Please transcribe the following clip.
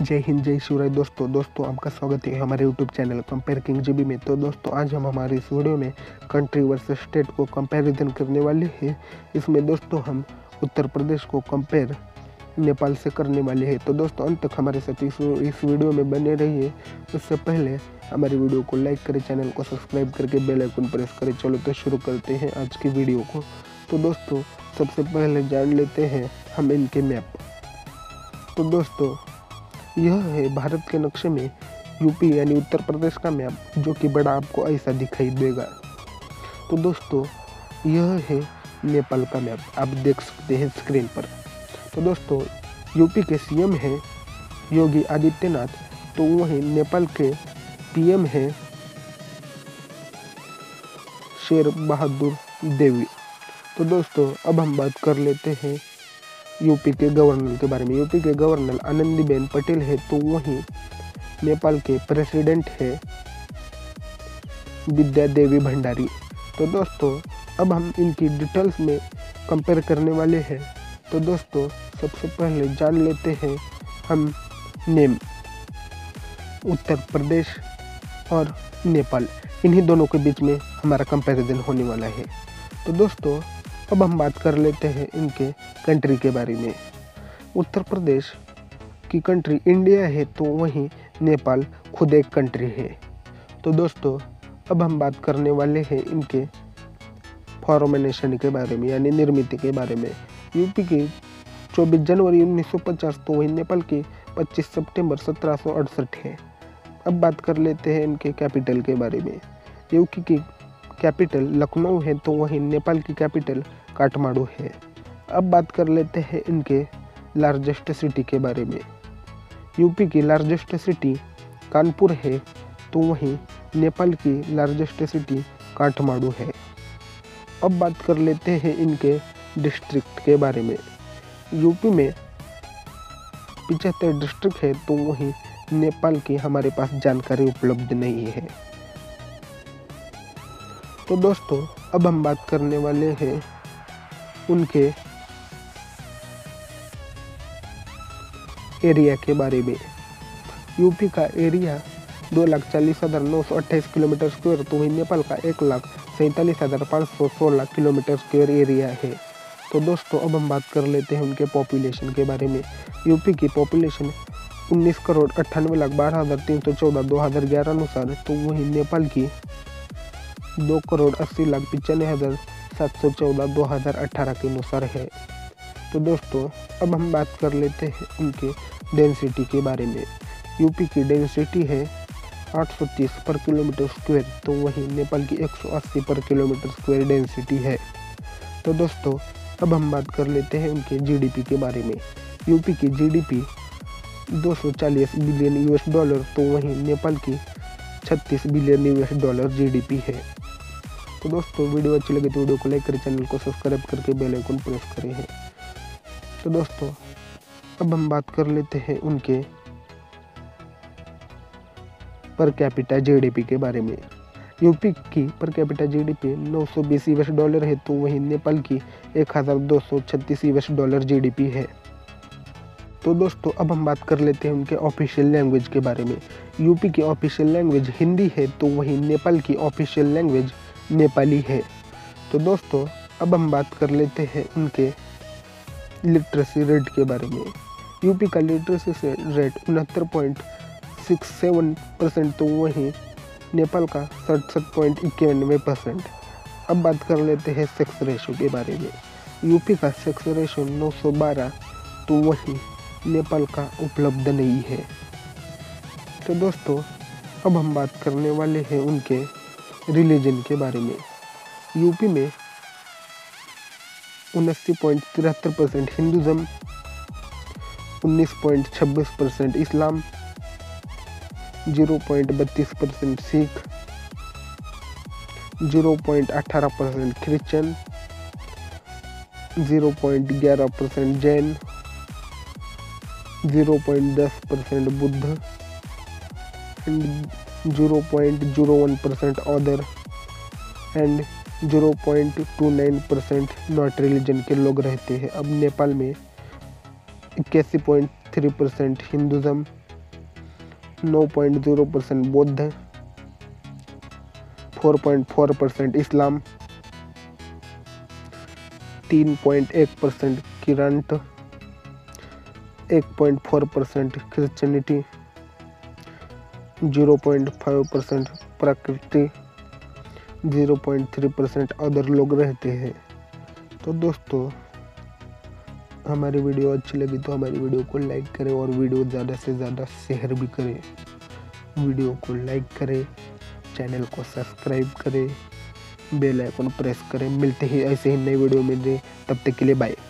जय हिंद जय सूर्य दोस्तों आपका स्वागत है हमारे YouTube channel compare king GB में। तो दोस्तों आज हम हमारे इस वीडियो में कंट्री वर्सेस स्टेट को कंपैरिजन करने वाले हैं। इसमें दोस्तों हम उत्तर प्रदेश को कंपेयर नेपाल से करने वाले हैं। तो दोस्तों अंत तक हमारे साथ इस वीडियो में बने रहिए। उससे पहले हमारी वीडियो को लाइक करें, चैनल को सब्सक्राइब करके बेल आइकन प्रेस करें। चलो तो शुरू करते हैं आज की वीडियो को। तो दोस्तों सबसे पहले जान लेते हैं हम इनके मैप। तो दोस्तों यह है भारत के नक्शे में यूपी यानी उत्तर प्रदेश का मैप, जो कि बड़ा आपको ऐसा दिखाई देगा। तो दोस्तों यह है नेपाल का मैप, आप देख सकते हैं स्क्रीन पर। तो दोस्तों यूपी के सीएम हैं योगी आदित्यनाथ, तो वहीं नेपाल के पीएम हैं शेर बहादुर देवी। तो दोस्तों अब हम बात कर लेते हैं यूपी के गवर्नर के बारे में। यूपी के गवर्नर आनंदीबेन पटेल है, तो वहीं नेपाल के प्रेसिडेंट है विद्या देवी भंडारी। तो दोस्तों अब हम इनकी डिटेल्स में कंपेयर करने वाले हैं। तो दोस्तों सबसे पहले जान लेते हैं हम नेम उत्तर प्रदेश और नेपाल, इन्हीं दोनों के बीच में हमारा कंपैरिजन होने वाला है। तो दोस्तों अब हम बात कर लेते हैं इनके कंट्री के बारे में। उत्तर प्रदेश की कंट्री इंडिया है, तो वहीं नेपाल खुद एक कंट्री है। तो दोस्तों अब हम बात करने वाले हैं इनके फॉर्मेशन के बारे में यानी निर्मिति के बारे में। यूपी की 24 जनवरी 1950, तो वहीं नेपाल की 25 सितंबर 1768 है। अब बात कर लेते हैं इनके कैपिटल के बारे में। यूपी की कैपिटल लखनऊ है, तो वहीं नेपाल की कैपिटल काठमांडू है। अब बात कर लेते हैं इनके लार्जेस्ट सिटी के बारे में। यूपी की लार्जेस्ट सिटी कानपुर है, तो वहीं नेपाल की लार्जेस्ट सिटी काठमांडू है। अब बात कर लेते हैं इनके डिस्ट्रिक्ट के बारे में। यूपी में 75 डिस्ट्रिक्ट है, तो वहीं नेपाल की हमारे पास जानकारी उपलब्ध नहीं है। तो दोस्तों अब हम बात करने वाले हैं उनके एरिया के बारे में। यूपी का एरिया 2,40,928 किलोमीटर स्क्वायर, तो वहीं नेपाल का 1,47,516 किलोमीटर स्क्वायर एरिया है। तो दोस्तों अब हम बात कर लेते हैं उनके पॉपुलेशन के बारे में। यूपी की पॉपुलेशन 19,98,12,314 2011 अनुसार, तो वहीं नेपाल की 2,80,95,714 2018 के अनुसार है। तो दोस्तों अब हम बात कर लेते हैं उनके डेंसिटी के बारे में। यूपी की डेंसिटी है 830 पर किलोमीटर स्क्वायर, तो वहीं नेपाल की 180 पर किलोमीटर स्क्वायर डेंसिटी है। तो दोस्तों अब हम बात कर लेते हैं उनके जीडीपी के बारे में। यूपी की जीडीपी 240 बिलियन यूएस डॉलर, तो वहीं नेपाल की 36 बिलियन यूएस डॉलर जीडीपी है। तो दोस्तों वीडियो अच्छी लगे तो वीडियो को लाइक करें, चैनल को सब्सक्राइब करके बेल आइकन प्रेस करें। तो दोस्तों अब हम बात कर लेते हैं उनके पर कैपिटा जीडीपी के बारे में। यूपी की per capita GDP 920 US dollar है, तो वहीं नेपाल की 1,236 यूएस डॉलर जीडीपी है। तो दोस्तों अब हम बात कर लेते हैं उनके ऑफिशियल लैंग्वेज के बारे में। यूपी की ऑफिशियल लैंग्वेज हिंदी है, तो वहीं नेपाल की ऑफिशियल लैंग्वेज नेपाली है। तो दोस्तों अब हम बात कर लेते हैं उनके लिटरेसी रेट के बारे में। यूपी का लिटरेसी रेट 69.67%, तो वहीं नेपाल का 67.91%। अब बात कर लेते हैं सेक्स रेशियो के बारे में। यूपी का सेक्स रेशियो 912, तो वहीं नेपाल का उपलब्ध नहीं है। तो दोस्तों अब हम बात करने वाले हैं उनके रिलीजन के बारे में। यूपी में 79.73% हिंदुज़म, 19.26% इस्लाम, 0.32% सिख, 0.18% क्रिश्चन, 0.11% जैन, 0.10% बुद्ध and 0.01% other and 0.29% not religion के लोग रहते हैं। अब नेपाल में 81.3% हिंदुज़म, 9.0% बौद्ध, 4.4% इस्लाम, 3.1% किरांट, 1.4% क्रिश्चियनिटी, 0.5% प्रकृति, 0.3% अदर लोग रहते हैं। तो दोस्तों हमारी वीडियो अच्छी लगी तो हमारी वीडियो को लाइक करें और वीडियो ज़्यादा से ज़्यादा शेयर भी करें। वीडियो को लाइक करें, चैनल को सब्सक्राइब करें, बेल आइकन प्रेस करें। मिलते ही ऐसे ही नई वीडियो में, तब तक के लिए बाय।